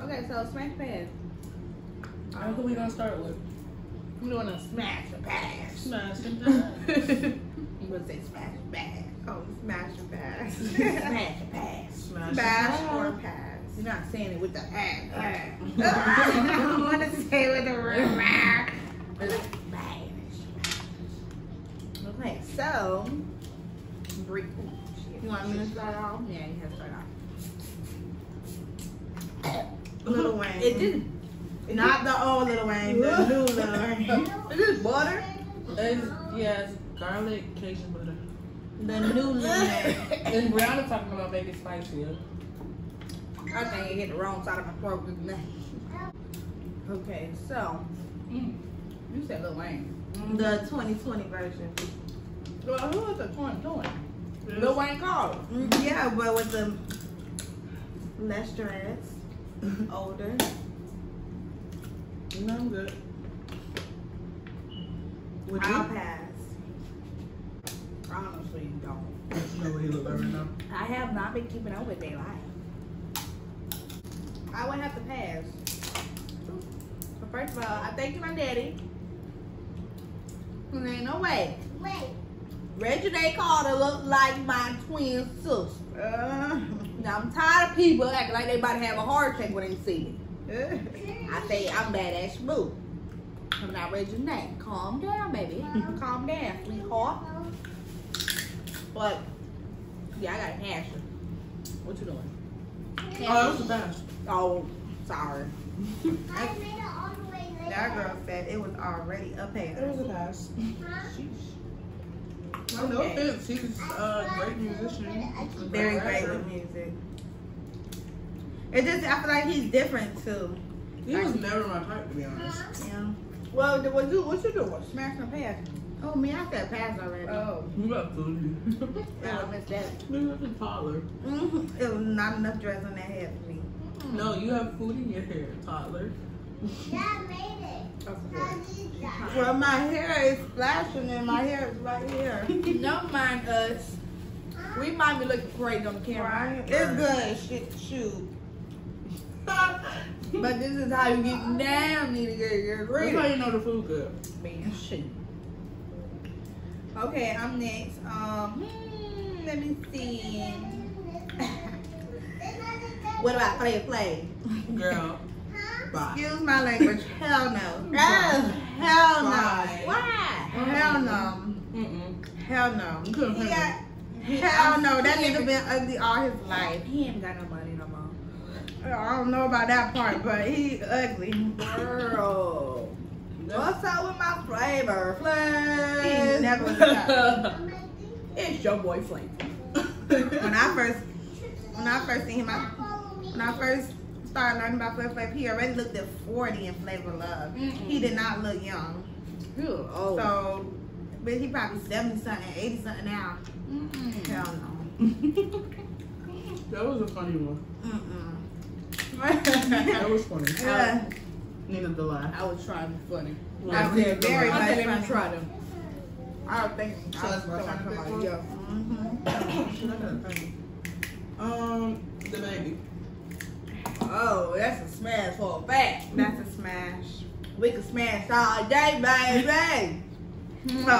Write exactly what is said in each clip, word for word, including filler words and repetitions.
Okay, so smash pass. I think we gonna start with. We don't wanna smash a pass. Smash a pass. You gonna say smash a pass? Oh, smash a pass. Smash a pass. Smash, smash or pass. You're not saying it with the ass. Right. I don't want to say it with the rah. Okay, so Brie, you want me to start off? Yeah, you have to start off. Lil Wayne. It didn't. Not the old Lil Wayne, the new Lil Wayne. Is this butter? It's, yeah, it's garlic, Cajun butter. The new Lil Wayne. And Brianna's talking about baby spicy. I think it hit the wrong side of my throat with that. Okay, so mm. you said Lil Wayne. Mm. The twenty twenty version. Well, who was the twenty twenty? Yes. Lil Wayne Carter. Mm, yeah, but with the less dressed, older. No, I'm good. Would I'll you? Pass. Honestly, don't. You know what he look like right now? I have not been keeping up with their life. I would have to pass. But first of all, I thank you, my daddy. There ain't no way. Wait. Reggie Day Carter look like my twin sister. Uh, now I'm tired of people acting like they about to have a heart attack when they see me. Uh, I say I'm badass boo. I'm not Reggie Day. Calm down, baby. Calm down, sweetheart. But yeah, I got a passion. What you doing? Oh, that was the best. Oh, sorry. I made it all the way later. That girl said it was already a pass. It was a pass. Sheesh. No offense, he's a great musician. Very great with music. It just, I feel like he's different too. He was never my type, to be honest. Yeah. Well, what you, what you doing? Smashing a pass. Oh, me, I said pass already. Oh. You got food. I missed that. You got a toddler. Mm-hmm. It was not enough dress on that head for me. Mm-hmm. No, you have food in your hair, toddler. Yeah, I made it. Of course. Well, my hair is flashing and my hair is right here. Don't mind us. We might be looking great on camera. Right? It's good. Shit, shoot. But this is how you get down, need to get your great. That's how you know the food good. Man, shit. Okay, I'm next. Um, hmm, let me see. What about Flavor Flav? Girl, huh? Bye. Excuse my language. Hell no. Bye. Hell no. Bye. Why? Mm-hmm. Hell no. Mm-mm. Hell no. He got, hell no. That nigga been ugly all his life. He ain't got no money no more. I don't know about that part, but he ugly. Girl. What's up with my Flavor Flav? It never was up. It's your boy Flavor. When I first, when I first seen him, I, when I first started learning about Flavor Flav, he already looked at forty in Flavor Love. Mm -mm. He did not look young. Ew, old. So, but he probably seventy something, eighty something now. Mm -mm. Hell no. That was a funny one. Mm -mm. That was funny. Yeah. I, Needed the lie. I was trying to be funny. Like, I said very much funny. I didn't try to. I don't think so. I was trying to come out. Yeah. Mm-hmm. Um, the baby. Oh, that's a smash for a fact. That's a smash. We can smash all day, baby. Oh,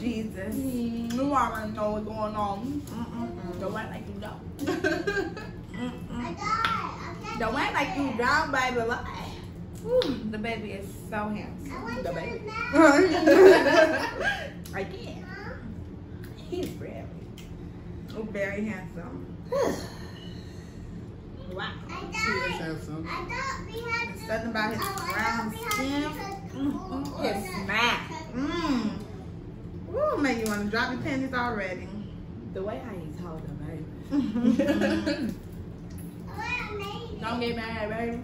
Jesus. You already know what's going on. Mm-mm-mm. Don't act like you don't. Don't act like you don't, baby. Lie. Ooh, the baby is so handsome. I want the baby. I can't. Huh? He's very, very handsome. Wow. I thought, he handsome. I thought we had to, something about his oh, brown skin. Mm-hmm. His smack. Mmm. Ooh, man, you want to drop your panties already. The way how he's holding, baby. Don't get mad, baby.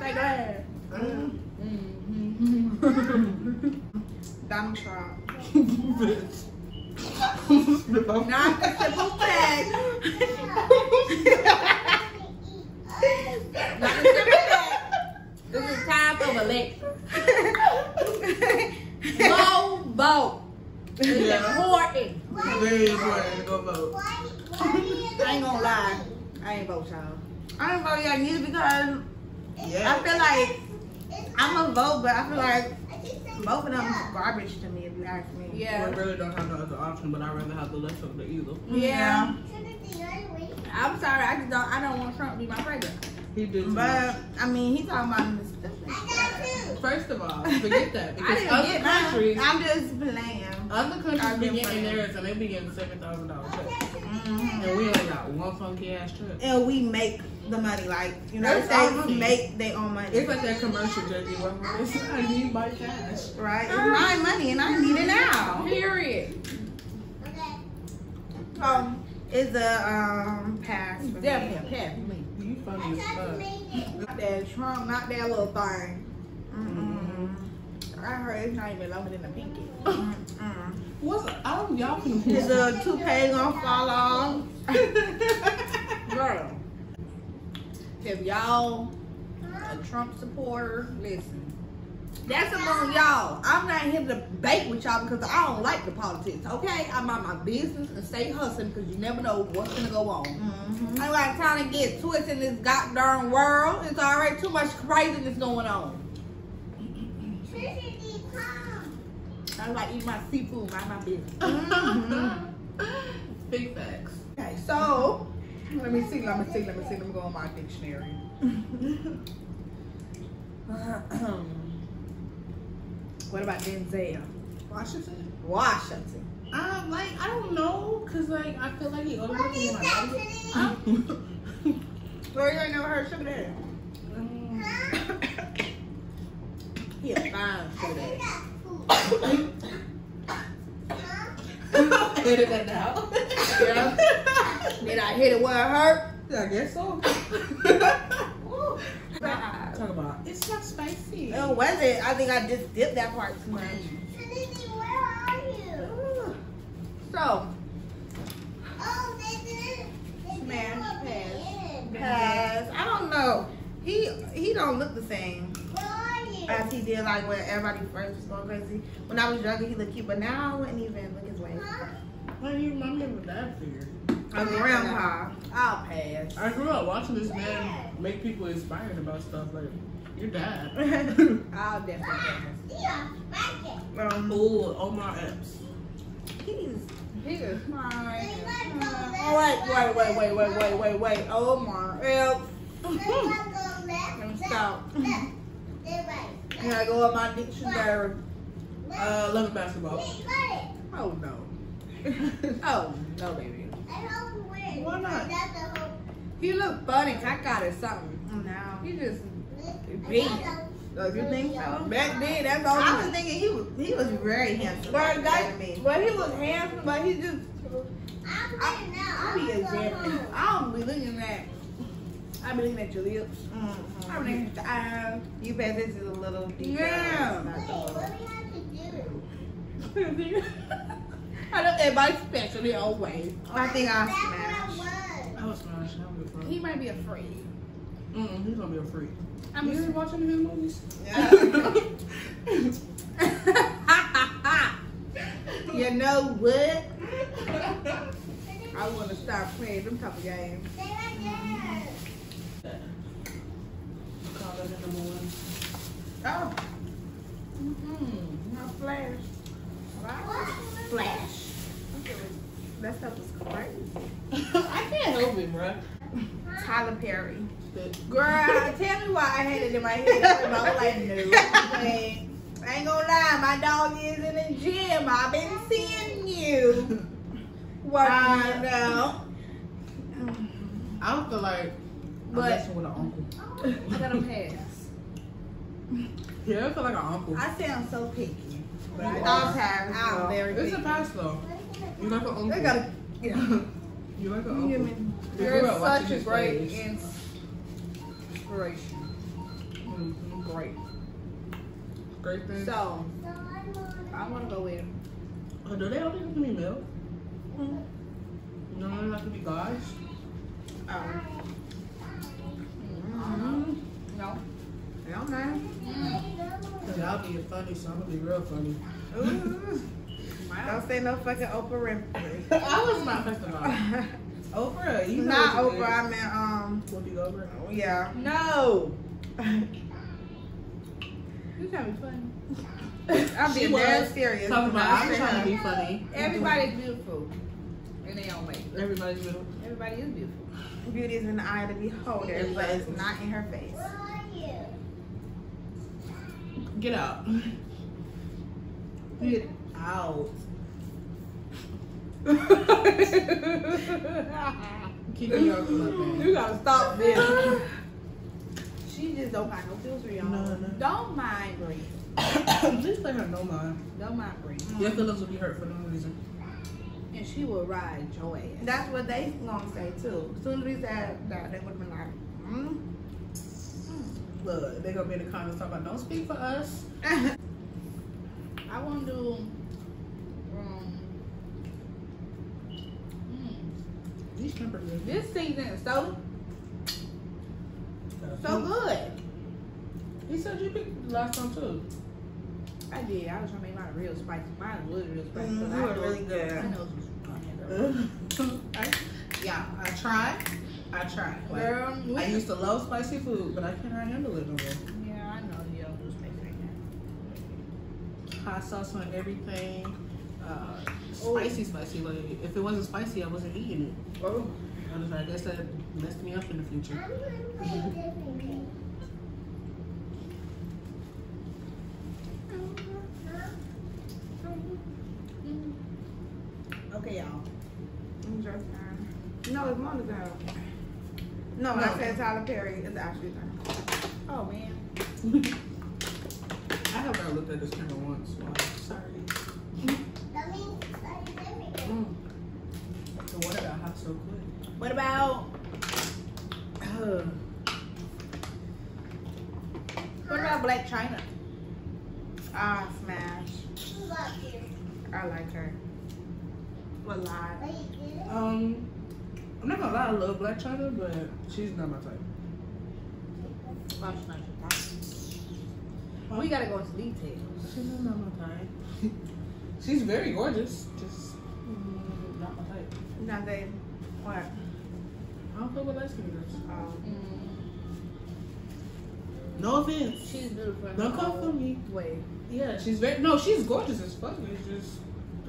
Like that. Mm. Mm. Mm. Donald Trump. Bitch. Not the simple fact. Not the simple fact. This is time for the election. Go vote. It's important. Very important to go vote. I ain't gonna lie. I ain't vote y'all. I ain't vote y'all neither because yeah. I feel like I'm gonna vote, but I feel like both of them is garbage to me if you ask me. Yeah. Well, I really don't have no other option, but I'd rather have the left over either. Yeah. I'm sorry, I just don't. I don't want Trump to be my president. He did, but I mean, he's talking about this stuff. First of all, forget that because other countries. My, I'm just playing. Other countries be getting theirs, and they be getting seven thousand dollars checks, mm-hmm. and we only got one funky ass check. And we make the money, like you know, they make their own money. It's like that commercial, Jackie. I need my cash, right? It's my money, and I need it now. Period. Okay. Um. Is a um pass. Definitely a pass for me. You funny as fuck. Not that Trump, not that little thing. Mm-mm. Mm-mm. I heard it's not even longer than a pinky. Mm-mm. What's a, I don't y'all can is a toupee gonna fall off? Girl. If y'all a Trump supporter, listen. That's among y'all. I'm not here to debate with y'all because I don't like the politics, okay? I'm on my business and stay hustling because you never know what's going to go on. Mm-hmm. I like trying to get twisted in this goddamn world. It's already too much craziness going on. I like eating my seafood, mind my business. Mm-hmm. Big facts. Okay, so, let me see, let me see, let me see. Let me go on my dictionary. What about Denzel Washington? Washington. Um, like I don't know, cause like I feel like he overlooked me. Huh? Girl, you ain't never heard sugar daddy. Um, he a fine sugar daddy. Hit it out. Yeah. Did I hit it where it hurt? I guess so. Talk about. It's not spicy. Oh, was it? I think I just dipped that part too much. Trinity, where are you? So. Oh, they didn't. Man, pass. Pass. I don't know. He he don't look the same. Where are you? As he did, like when everybody first was going crazy. When I was younger, he looked cute, but now I wouldn't even look his way. Huh? Why do you remember with that figure? A grandpa. I'll pass. I grew up watching this man make people inspired about stuff like your dad. I'll definitely pass. Yeah, like um, ooh, Omar Epps. He's he's smart. Oh wait, wait, wait, wait, wait, wait, wait, wait. Omar Epps. Let me stop. Can I go on my dictionary? Uh, love basketball. Oh no. Oh no, baby. Why not? He look funny. I got it something. No. He just big. So you think so? Back then, that's all. I was thinking he was he was very handsome. But that, but he was handsome, but he just. I I be examining. I don't be looking at. I be looking at your lips. Mm-hmm. I be looking at your eyes. You bet this is a little deep. Yeah. Wait, what do you have to do? I don't everybody specially always. I think I smash. I smash. He might be a freak. Mm-mm, he's gonna be a freak. I'm used to watching his movies. Yeah. You know what? I want to start playing them type of games. Stay right there. Call it in the morning. Oh. Mm-hmm. Not flash. Wow. Flash. That stuff was crazy. I can't help it, bruh. Tyler Perry. Girl, tell me why I had it in my head. I was like, no. Okay. I ain't gonna lie, my dog is in the gym. I've been seeing you. What I know. I don't feel like I'm messing with an uncle. I got a pass. Yeah, I feel like an uncle. I sound so picky. But I don't have. I'm very picky. It's a pass, though. You like an uncle. They gotta, yeah. You like an you uncle. You're such a great inspiration. Mm-hmm. Great. Great thing. So, I want to go with. Oh, do they only have to be male? Mm-hmm. No, they have to be guys? Oh. Mm-hmm. No. They don't have. Because y'all be funny, so I'm going to be real funny. Ooh. Don't say no fucking Oprah Winfrey. I was not, first of all. Oprah, you know not Oprah. Did. I meant um. Whoopi Goldberg. Yeah. No. You're trying to be funny. I'm being dead serious. Talking about I'm trying to be funny. Everybody's beautiful in their own way. Everybody's beautiful. Everybody is beautiful. Beauty is in the eye of the beholder, but it's not in her face. Where are you? Get out. Get out. Keep your you gotta stop this. She just don't got no feels for y'all. No, no. Don't mind Bree. Just let her no mind. Don't mind Bree. Your feelings will be hurt for no reason. And she will ride your ass. That's what they gonna say too. As soon as we said that, they would have been like, mm. Mm. Look, they gonna be in the comments talking about, don't speak for us. I wanna do, um, mm, these temperatures. This season is so, so good. You said you picked the last one too. I did. I was trying to make mine real spicy. Mine was real spicy. Mm, but I was really good. I know it was right? Yeah, I tried. I tried. Like, girl, I used to love spicy food, but I can't handle it no more. Yeah, I know. You don't do spicy like that. Hot sauce on everything. Uh, spicy, spicy. Like, if it wasn't spicy, I wasn't eating it. Oh. I was like, I guess that messed me up in the future. Okay, y'all. No, it's Mona's out. No, no, I said Tyler Perry is actually out. Oh, man. I have not looked at this camera once. Wow. Sorry. That means mm. So what about hot so good? What about... Uh, what about Black China? Ah, oh, smash. I like her. A lot. Um, I'm not gonna lie, I love Black China, but she's not my type. Well, she's not your type. Well, we gotta go into details. She's not my type. She's very gorgeous, just mm, not my type. Not they. What? I don't feel with light skin girls. Oh. Mm. No offense. She's beautiful. Don't come for me. Wait. Yeah, she's very. No, she's gorgeous as fuck. It's just.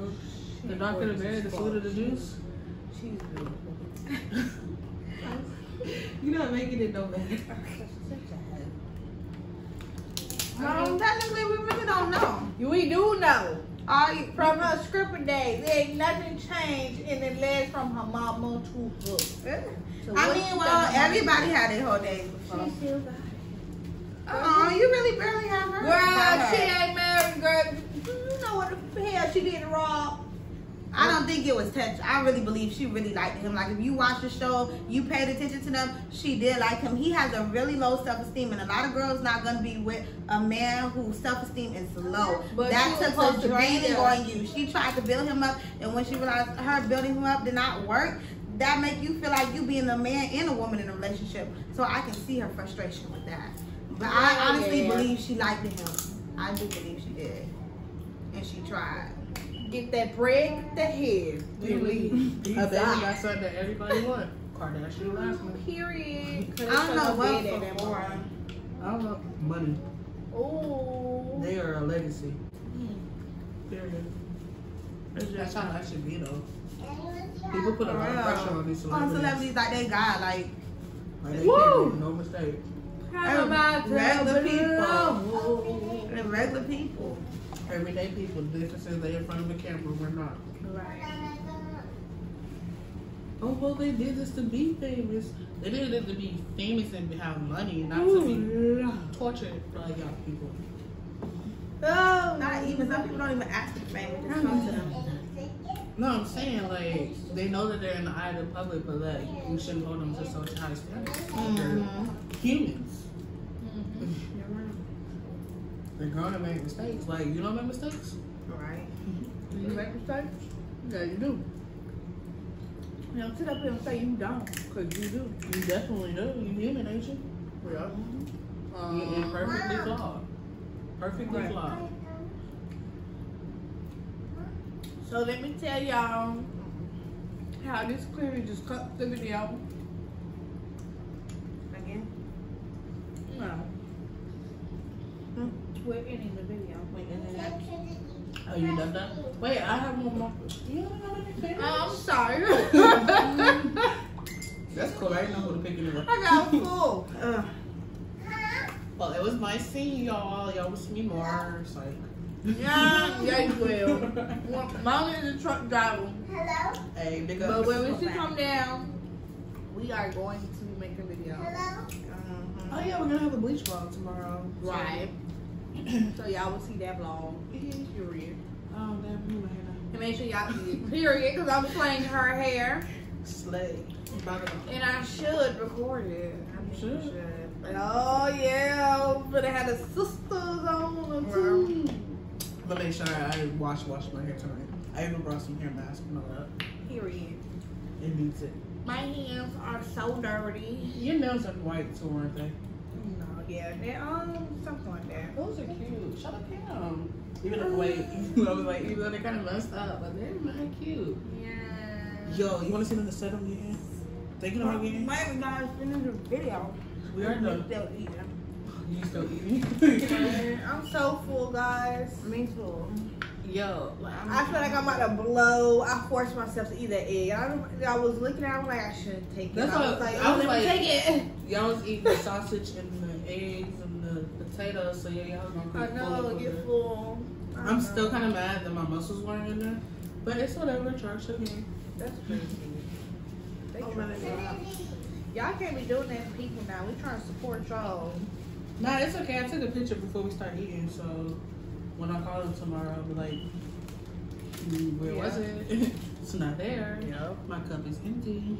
Ugh. The doctor, the bed, the food, or the juice. She's beautiful. You're not making it no better. Um, technically, we really don't know. We do know. All you, from her scripper days, there ain't nothing changed in the legs from her mama to her. So I mean, well, everybody had their whole days before. She still got it. Oh, you really barely have her. Girl, she ain't married, girl. You know what the hell she did wrong. I don't think it was touch. I really believe she really liked him. Like, if you watch the show, you paid attention to them, she did like him. He has a really low self-esteem, and a lot of girls not going to be with a man whose self-esteem is low. But that took a draining on you. She tried to build him up, and when she realized her building him up did not work, that make you feel like you being a man and a woman in a relationship. So I can see her frustration with that. But yeah, I honestly yeah. believe she liked him. I do believe she did. And she tried. Get that bread, get that head. We leave. I bet that's something that everybody wants. Kardashian last one. Period. I don't know what for. I don't know. Money. Oh. They are a legacy. Mm. Period. That's how that should be, though. People put a lot of pressure on these celebrities. On celebrities like they got, like. Like they woo! No mistake. Everybody, regular people. And regular people. Everyday people. The difference is they in front of the camera, we're not. Right. Oh, well, they did this to be famous. They did it to be famous and have money, not ooh, to be yeah. tortured by young people. Oh, not even. Some people don't even act to be famous. Just come to them. No, I'm saying, like, they know that they're in the eye of the public, but, like, we shouldn't hold them to such high standards. Mm-hmm. They're humans. Mm-hmm. You're right. They're going to make mistakes. Like, you don't make mistakes? Right. Mm-hmm. Do you make mistakes? Yeah, you do. You don't sit up here and say you don't, because you do. You definitely do. You human, ain't you? Yeah. Mm-hmm. um, You're imperfectly flawed. Perfectly right. flawed. So let me tell y'all how this clearly just cut the video. Again? No. Hmm? We're ending the video. Wait, and then I... Oh, you done that? Wait, I have one more. You don't know what you're oh, I'm sorry. That's cool. I didn't know who to pick anymore. I got full. uh. Well, it was my scene, y'all. Y'all wish me more. It's like... Yeah, yeah, you will. Mom is a truck driver. Hello? Hey, big up. But when she come down, we are going to make a video. Hello? Uh-huh. Oh, yeah, we're going to have a bleach vlog tomorrow. Right. So, y'all will see that vlog. Period. Oh, that blew my hair out. And make sure y'all see it. Period, because I'm playing her hair. Slay. And I should record it. I sure. should. But, oh, yeah. But it had the sisters on them, too. Wow. But make sure I wash wash my hair tonight. I even brought some hair mask and all that. Period. It needs it. My hands are so dirty. Your nails are white too, aren't they? No, yeah, they um something like that. Those are cute. Shut up, down. Even though wait, I was like, even though they kind of messed up, but they're really cute. Yeah. Yo, you want to see them the set on your hands? Thinking about getting? Why have guys been in the video? We are done. Still eating. You still eating? Man, I'm so full, guys. Me too. Yo, like, I feel like I'm about to blow. I forced myself to eat that egg. I, I was looking at it, I'm like, I shouldn't take it. That's I was like, I was like, take it. Y'all was eating the sausage and the eggs and the potatoes, so yeah, y'all was gonna get full. I know, get full. I I'm know. still kind of mad that my muscles weren't in there, but it's whatever. Charge to me. That's crazy. They oh, y'all can't be doing that to people now. We trying to support y'all. Nah, it's okay. I took a picture before we start eating, so when I call them tomorrow, I'll be like, where yeah. was it? It's not there. Yep. My cup is empty.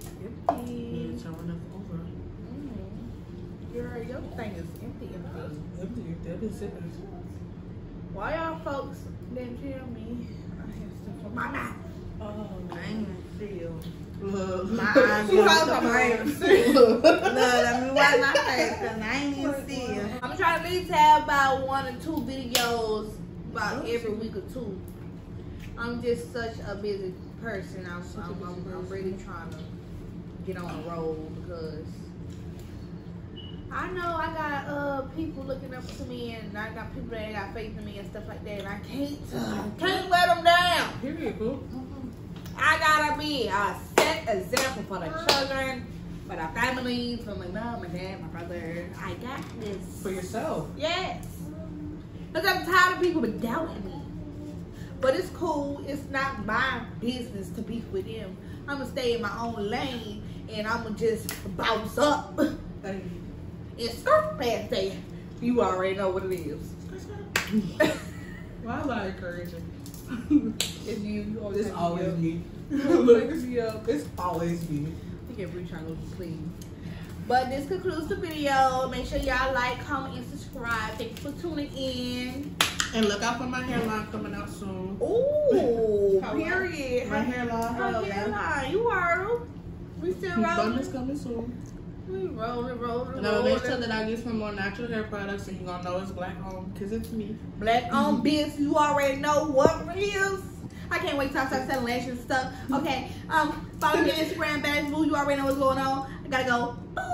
Empty. Turn it over. Mm. Your, your thing is empty. Empty. Empty. They've been sipping. Why y'all folks didn't tell me? I have stuff on my mouth. Oh, I ain't feel. Look, my eyes. She holds up my hands. Look, let me wipe my face because I ain't even see it. I'm trying to leave tab about one or two videos about every week or two. I'm just such a busy person. I'm, I'm, I'm, I'm really trying to get on the road because I know I got uh people looking up to me and I got people that got faith in me and stuff like that. And I can't, uh, can't let them down. Period, boo. I gotta be a set example for the children, for the family, for my mom, my dad, my brother. I got this. For yourself? Yes. Because I'm tired of people doubting me. But it's cool. It's not my business to beef with them. I'm going to stay in my own lane, and I'm going to just bounce up and skirt past that. You already know what it is. Why am I encouraging? It's you. you always it's always me. Look, it's always me. I think every channel is clean. But this concludes the video. Make sure y'all like, comment, and subscribe. Thanks for tuning in. And look out for my hairline coming out soon. Ooh, period. My hairline. My hairline. You are. We still rolling. Bonus coming soon. We rolling, rolling, no, rolling. Make sure that I get some more natural hair products and you're going to know it's black owned because it's me. Black owned, bitch. You already know what it is. I can't wait till I start selling lashes and stuff. Okay. Um, follow me on Instagram, Bass Boo. You already know what's going on. I got to go.